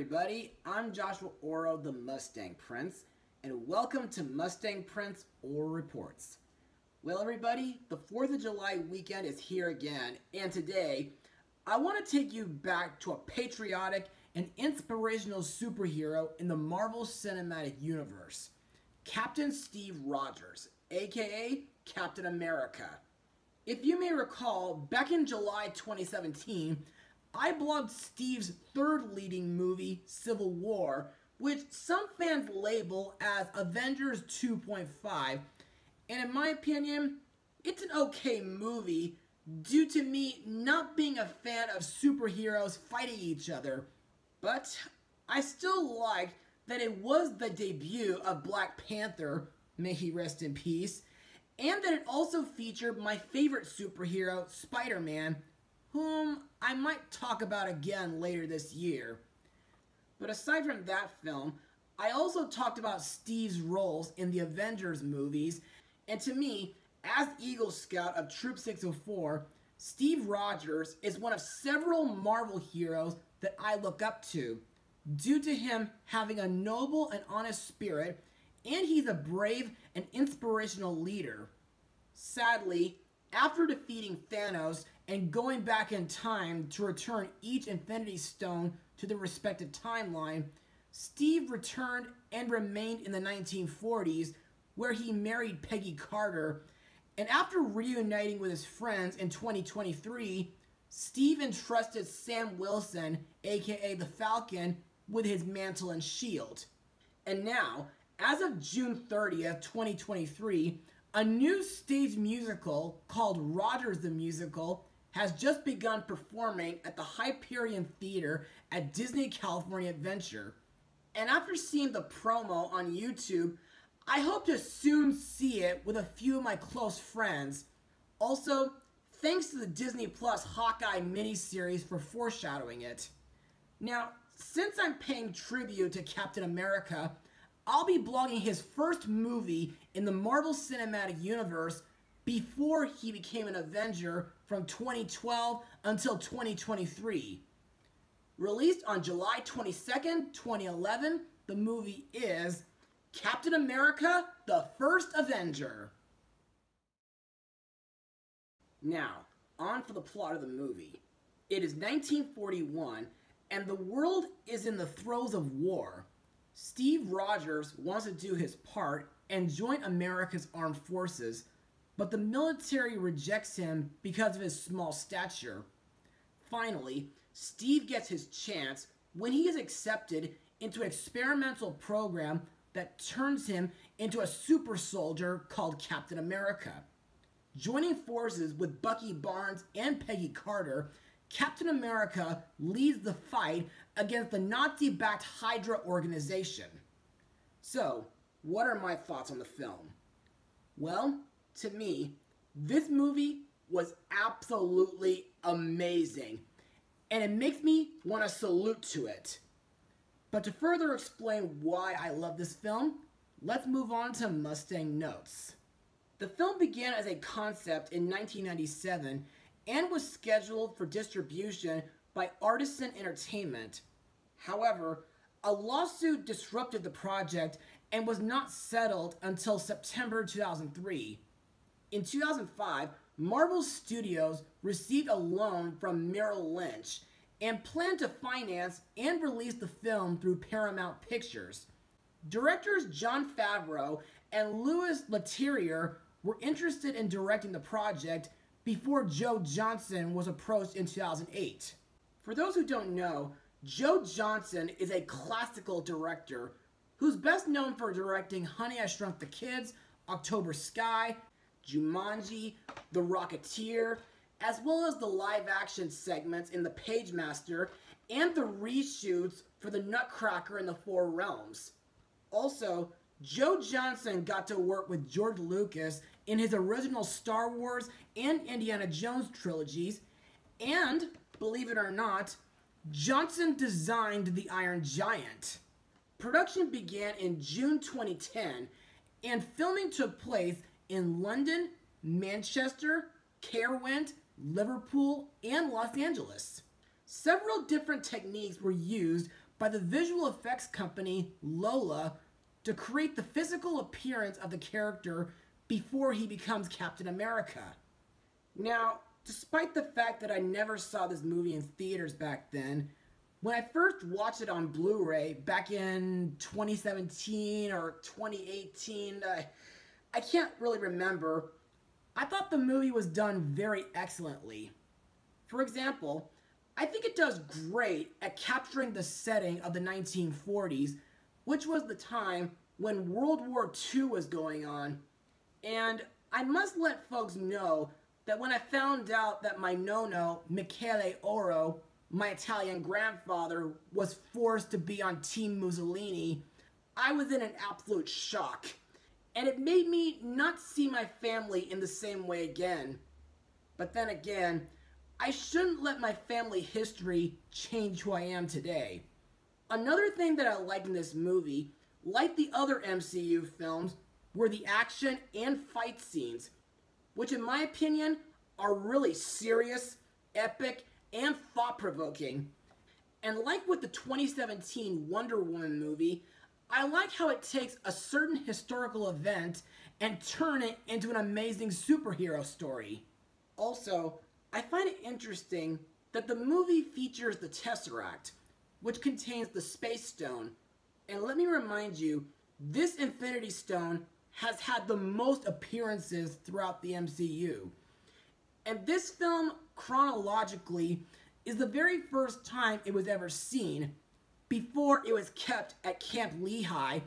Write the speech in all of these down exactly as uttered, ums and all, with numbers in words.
everybody, I'm Joshua Orro, the Mustang Prince, and welcome to Mustang Prince Orro Reports. Well everybody, the fourth of July weekend is here again, and today I want to take you back to a patriotic and inspirational superhero in the Marvel Cinematic Universe, Captain Steve Rogers, aka Captain America. If you may recall, back in July twenty seventeen, I blogged Steve's third leading movie, Civil War, which some fans label as Avengers two point five, and in my opinion, it's an okay movie due to me not being a fan of superheroes fighting each other, but I still liked that it was the debut of Black Panther, may he rest in peace, and that it also featured my favorite superhero, Spider-Man, whom I might talk about again later this year. But aside from that film, I also talked about Steve's roles in the Avengers movies, and to me, as Eagle Scout of Troop six oh four, Steve Rogers is one of several Marvel heroes that I look up to, due to him having a noble and honest spirit, and he's a brave and inspirational leader. Sadly, after defeating Thanos and going back in time to return each Infinity Stone to their respective timeline, Steve returned and remained in the nineteen forties, where he married Peggy Carter, and after reuniting with his friends in twenty twenty-three, Steve entrusted Sam Wilson, aka the Falcon, with his mantle and shield. And now, as of June thirtieth, twenty twenty-three, a new stage musical called Rogers the Musical has just begun performing at the Hyperion Theater at Disney California Adventure. And after seeing the promo on YouTube, I hope to soon see it with a few of my close friends. Also, thanks to the Disney Plus Hawkeye miniseries for foreshadowing it. Now, since I'm paying tribute to Captain America, I'll be blogging his first movie in the Marvel Cinematic Universe before he became an Avenger from twenty twelve until twenty twenty-three. Released on July twenty-second, twenty eleven, the movie is Captain America: The First Avenger. Now, on for the plot of the movie. It is nineteen forty-one, and the world is in the throes of war. Steve Rogers wants to do his part and join America's armed forces, but the military rejects him because of his small stature. Finally, Steve gets his chance when he is accepted into an experimental program that turns him into a super soldier called Captain America. Joining forces with Bucky Barnes and Peggy Carter, Captain America leads the fight against the Nazi-backed Hydra organization. So, what are my thoughts on the film? Well, to me, this movie was absolutely amazing, and it makes me want to salute to it. But to further explain why I love this film, let's move on to Mustang Notes. The film began as a concept in nineteen ninety-seven and was scheduled for distribution by Artisan Entertainment. However, a lawsuit disrupted the project and was not settled until September two thousand three. In two thousand five, Marvel Studios received a loan from Merrill Lynch and planned to finance and release the film through Paramount Pictures. Directors Jon Favreau and Louis Leterrier were interested in directing the project before Joe Johnson was approached in two thousand eight. For those who don't know, Joe Johnson is a classical director who's best known for directing Honey, I Shrunk the Kids, October Sky, Jumanji, The Rocketeer, as well as the live-action segments in The Pagemaster and the reshoots for The Nutcracker and The Four Realms. Also, Joe Johnson got to work with George Lucas in his original Star Wars and Indiana Jones trilogies, and, believe it or not, Johnson designed The Iron Giant. Production began in June twenty ten, and filming took place in London, Manchester, Caerwent, Liverpool, and Los Angeles. Several different techniques were used by the visual effects company Lola to create the physical appearance of the character before he becomes Captain America. Now, despite the fact that I never saw this movie in theaters back then, when I first watched it on Blu-ray back in twenty seventeen or twenty eighteen, I, I can't really remember, I thought the movie was done very excellently. For example, I think it does great at capturing the setting of the nineteen forties, which was the time when World War Two was going on. And I must let folks know that when I found out that my nono, Michele Orro, my Italian grandfather, was forced to be on Team Mussolini, I was in an absolute shock. And it made me not see my family in the same way again. But then again, I shouldn't let my family history change who I am today. Another thing that I liked in this movie, like the other M C U films, were the action and fight scenes, which in my opinion are really serious, epic, and thought-provoking. And like with the twenty seventeen Wonder Woman movie, I like how it takes a certain historical event and turn it into an amazing superhero story. Also, I find it interesting that the movie features the Tesseract, which contains the Space Stone. And let me remind you, this Infinity Stone has had the most appearances throughout the M C U. And this film, chronologically, is the very first time it was ever seen, before it was kept at Camp Lehigh,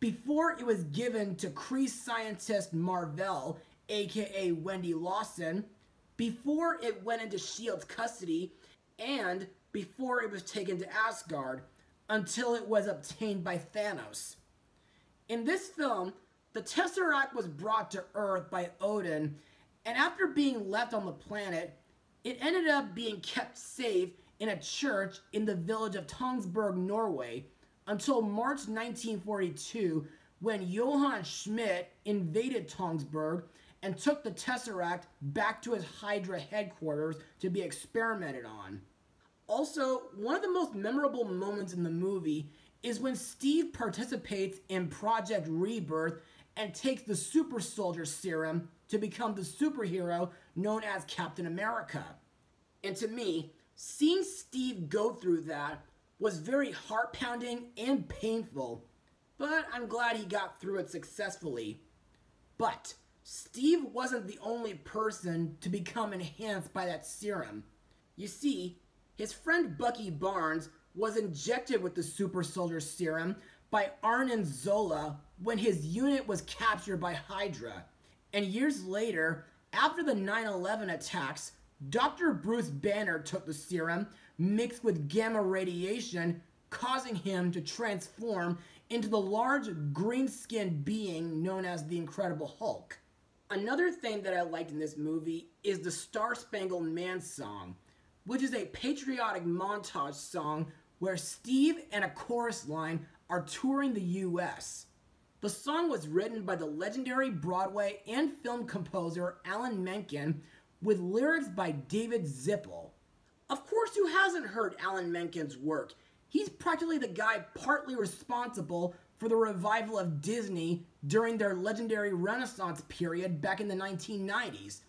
before it was given to Kree scientist Marvell, aka Wendy Lawson, before it went into S H I E L D's custody, and before it was taken to Asgard, until it was obtained by Thanos. In this film, the Tesseract was brought to Earth by Odin, and after being left on the planet, it ended up being kept safe in a church in the village of Tongsberg, Norway, until March nineteen forty-two, when Johann Schmidt invaded Tongsberg and took the Tesseract back to his Hydra headquarters to be experimented on. Also, one of the most memorable moments in the movie is when Steve participates in Project Rebirth and takes the Super Soldier Serum to become the superhero known as Captain America. And to me, seeing Steve go through that was very heart-pounding and painful, but I'm glad he got through it successfully. But Steve wasn't the only person to become enhanced by that serum. You see, his friend Bucky Barnes was injected with the Super Soldier Serum by Arnim Zola when his unit was captured by Hydra. And years later, after the nine eleven attacks, Doctor Bruce Banner took the serum, mixed with gamma radiation, causing him to transform into the large, green-skinned being known as the Incredible Hulk. Another thing that I liked in this movie is the Star-Spangled Man song, which is a patriotic montage song where Steve and a chorus line are touring the U S The song was written by the legendary Broadway and film composer Alan Menken, with lyrics by David Zippel. Of course, who hasn't heard Alan Menken's work? He's practically the guy partly responsible for the revival of Disney during their legendary Renaissance period back in the nineteen nineties.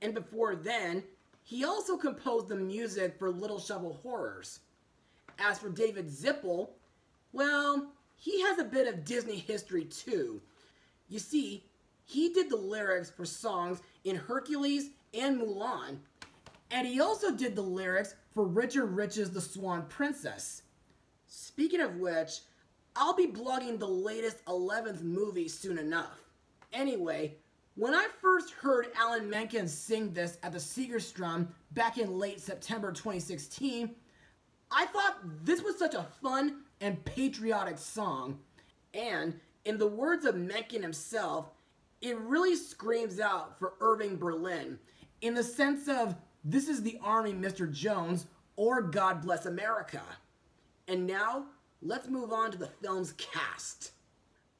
And before then, he also composed the music for Little Shop of Horrors. As for David Zippel, well, he has a bit of Disney history too. You see, he did the lyrics for songs in Hercules and Mulan, and he also did the lyrics for Richard Rich's The Swan Princess. Speaking of which, I'll be blogging the latest eleventh movie soon enough. Anyway, when I first heard Alan Menken sing this at the Segerstrom back in late September twenty sixteen, I thought this was such a fun and patriotic song, and in the words of Menken himself, it really screams out for Irving Berlin, in the sense of, this is the Army, Mister Jones, or God Bless America. And now, let's move on to the film's cast.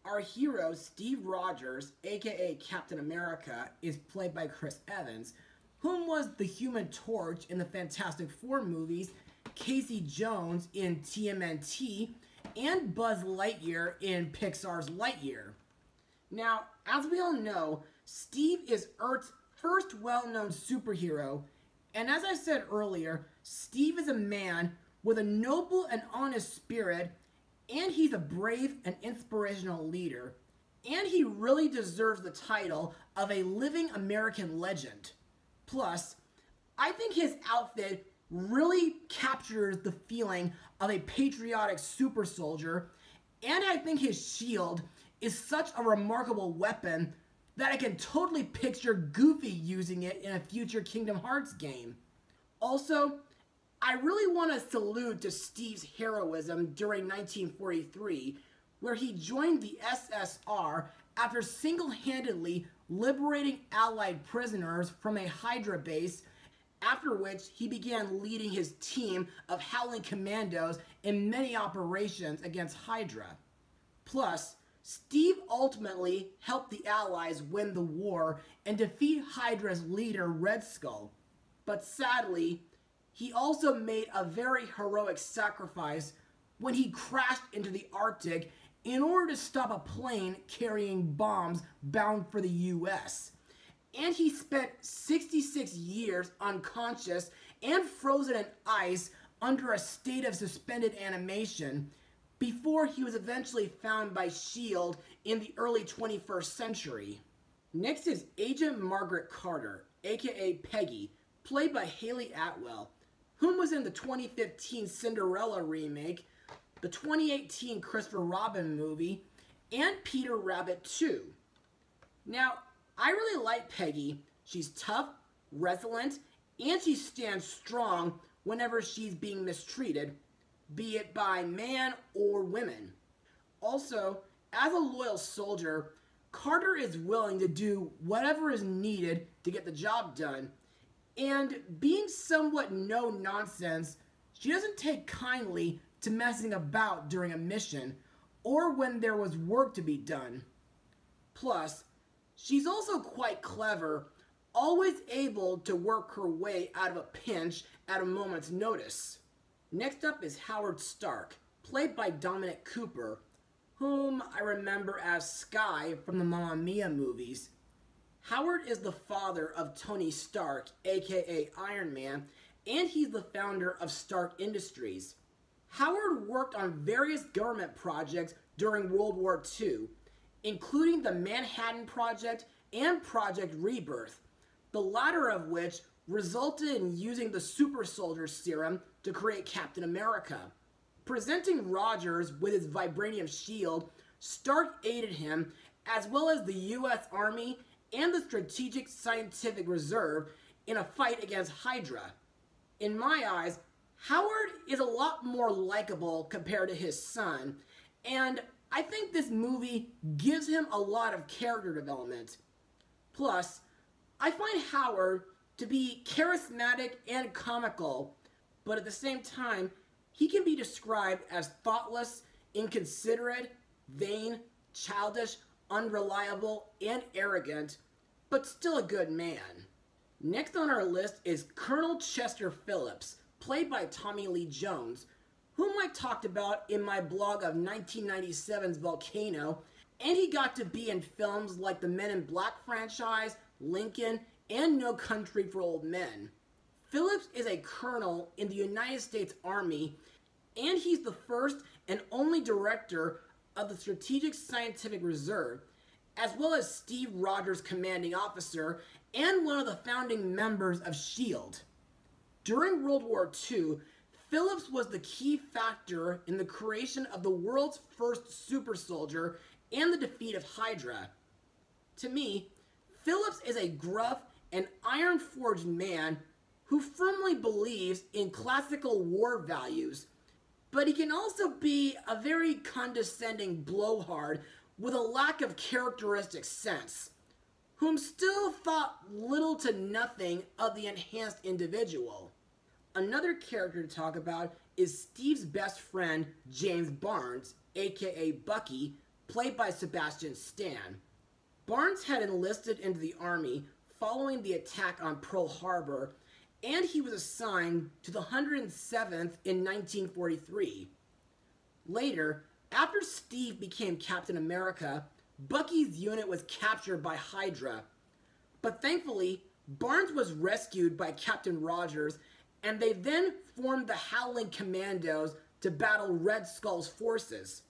Our hero, Steve Rogers, aka Captain America, is played by Chris Evans, whom was the Human Torch in the Fantastic Four movies, Casey Jones in T M N T, and Buzz Lightyear in Pixar's Lightyear. Now, as we all know, Steve is Earth's first well-known superhero, and as I said earlier, Steve is a man with a noble and honest spirit, and he's a brave and inspirational leader, and he really deserves the title of a living American legend. Plus, I think his outfit really captures the feeling of a patriotic super soldier, and I think his shield is such a remarkable weapon that I can totally picture Goofy using it in a future Kingdom Hearts game. Also, I really want to salute to Steve's heroism during nineteen forty-three, where he joined the S S R after single-handedly liberating Allied prisoners from a Hydra base, after which he began leading his team of Howling Commandos in many operations against Hydra. Plus, Steve ultimately helped the Allies win the war and defeat Hydra's leader, Red Skull. But sadly, he also made a very heroic sacrifice when he crashed into the Arctic in order to stop a plane carrying bombs bound for the U S. And he spent sixty-six years unconscious and frozen in ice under a state of suspended animation before he was eventually found by S H I E L D in the early twenty-first century. Next is Agent Margaret Carter, aka Peggy, played by Haley Atwell, whom was in the twenty fifteen Cinderella remake, the twenty eighteen Christopher Robin movie, and Peter Rabbit two. Now, I really like Peggy. She's tough, resilient, and she stands strong whenever she's being mistreated, be it by man or women. Also, as a loyal soldier, Carter is willing to do whatever is needed to get the job done, and being somewhat no-nonsense, she doesn't take kindly to messing about during a mission or when there was work to be done. Plus, she's also quite clever, always able to work her way out of a pinch at a moment's notice. Next up is Howard Stark, played by Dominic Cooper, whom I remember as Sky from the Mamma Mia movies. Howard is the father of Tony Stark, aka Iron Man, and he's the founder of Stark Industries. Howard worked on various government projects during World War Two, including the Manhattan Project and Project Rebirth, the latter of which resulted in using the Super Soldier Serum to create Captain America. Presenting Rogers with his vibranium shield, Stark aided him, as well as the U S Army and the Strategic Scientific Reserve, in a fight against Hydra. In my eyes, Howard is a lot more likable compared to his son, and I think this movie gives him a lot of character development. Plus, I find Howard to be charismatic and comical, but at the same time, he can be described as thoughtless, inconsiderate, vain, childish, unreliable, and arrogant, but still a good man. Next on our list is Colonel Chester Phillips, played by Tommy Lee Jones, whom I talked about in my blog of nineteen ninety-seven's Volcano, and he got to be in films like the Men in Black franchise, Lincoln, and No Country for Old Men. Phillips is a colonel in the United States Army, and he's the first and only director of the Strategic Scientific Reserve, as well as Steve Rogers' commanding officer and one of the founding members of S H I E L D. During World War Two, Phillips was the key factor in the creation of the world's first super soldier and the defeat of Hydra. To me, Phillips is a gruff and iron-forged man who firmly believes in classical war values, but he can also be a very condescending blowhard with a lack of characteristic sense, whom still thought little to nothing of the enhanced individual. Another character to talk about is Steve's best friend, James Barnes, aka Bucky, played by Sebastian Stan. Barnes had enlisted into the Army following the attack on Pearl Harbor, and he was assigned to the one hundred seventh in nineteen forty-three. Later, after Steve became Captain America, Bucky's unit was captured by Hydra, but thankfully, Barnes was rescued by Captain Rogers, and they then formed the Howling Commandos to battle Red Skull's forces.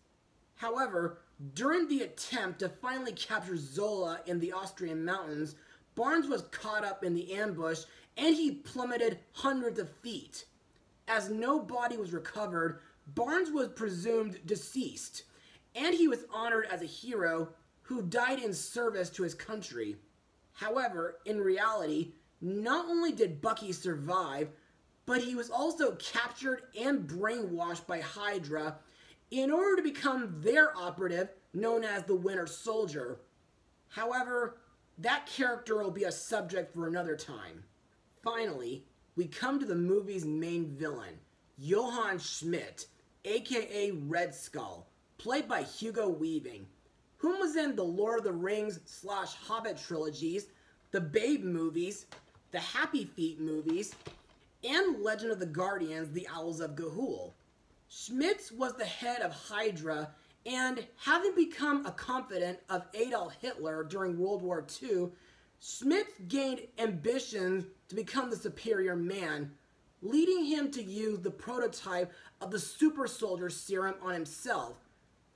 However, during the attempt to finally capture Zola in the Austrian mountains, Barnes was caught up in the ambush, and he plummeted hundreds of feet. As no body was recovered, Barnes was presumed deceased, and he was honored as a hero who died in service to his country. However, in reality, not only did Bucky survive, but he was also captured and brainwashed by Hydra in order to become their operative known as the Winter Soldier. However, that character will be a subject for another time. Finally, we come to the movie's main villain, Johann Schmidt, aka Red Skull, played by Hugo Weaving, whom was in the Lord of the Rings slash Hobbit trilogies, the Babe movies, the Happy Feet movies, and Legend of the Guardians, the Owls of Ga'Hoole. Schmitz was the head of Hydra, and having become a confidant of Adolf Hitler during World War Two, Schmitz gained ambitions to become the superior man, leading him to use the prototype of the Super Soldier Serum on himself,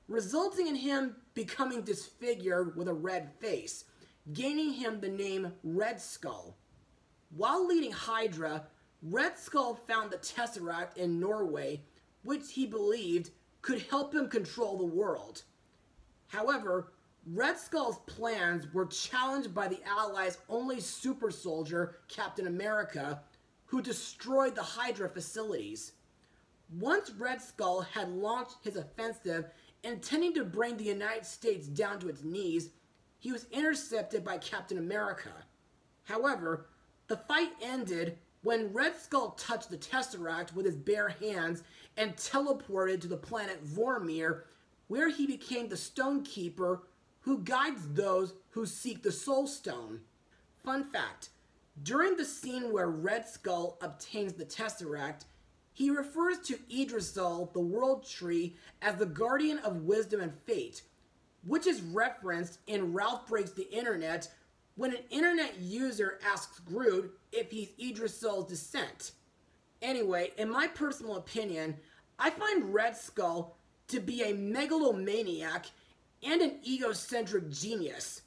resulting in him becoming disfigured with a red face, gaining him the name Red Skull. While leading Hydra, Red Skull found the Tesseract in Norway, which he believed could help him control the world. However, Red Skull's plans were challenged by the Allies' only super soldier, Captain America, who destroyed the Hydra facilities. Once Red Skull had launched his offensive, intending to bring the United States down to its knees, he was intercepted by Captain America. However, the fight ended when Red Skull touched the Tesseract with his bare hands and teleported to the planet Vormir, where he became the Stone Keeper who guides those who seek the Soul Stone. Fun fact, during the scene where Red Skull obtains the Tesseract, he refers to Yggdrasil, the World Tree, as the Guardian of Wisdom and Fate, which is referenced in Ralph Breaks the Internet when an internet user asks Groot if he's Yggdrasil's descent. Anyway, in my personal opinion, I find Red Skull to be a megalomaniac and an egocentric genius.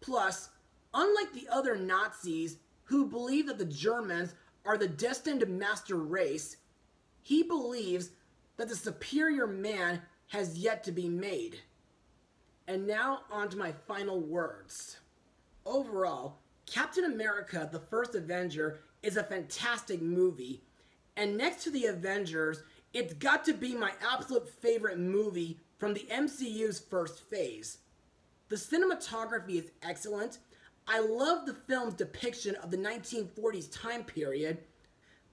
Plus, unlike the other Nazis who believe that the Germans are the destined master race, he believes that the superior man has yet to be made. And now on to my final words. Overall, Captain America: The First Avenger is a fantastic movie, and next to the Avengers, it's got to be my absolute favorite movie from the M C U's first phase. The cinematography is excellent. I love the film's depiction of the nineteen forties time period.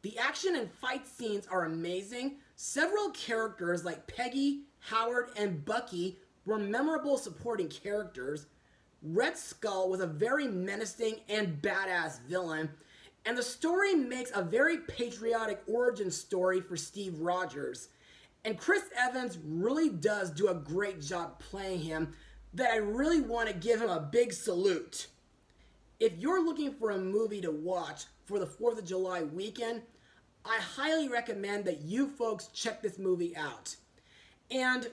The action and fight scenes are amazing. Several characters like Peggy, Howard, and Bucky were memorable supporting characters. Red Skull was a very menacing and badass villain, and the story makes a very patriotic origin story for Steve Rogers. And Chris Evans really does do a great job playing him, that I really want to give him a big salute. If you're looking for a movie to watch for the fourth of July weekend, I highly recommend that you folks check this movie out. And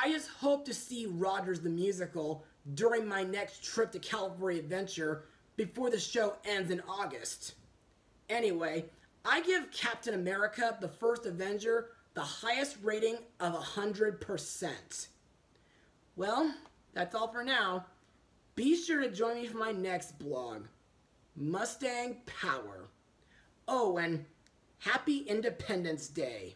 I just hope to see Rogers the Musical during my next trip to California Adventure before the show ends in August. Anyway, I give Captain America: The First Avenger the highest rating of one hundred percent. Well, that's all for now. Be sure to join me for my next blog, Mustang Power. Oh, and happy Independence Day.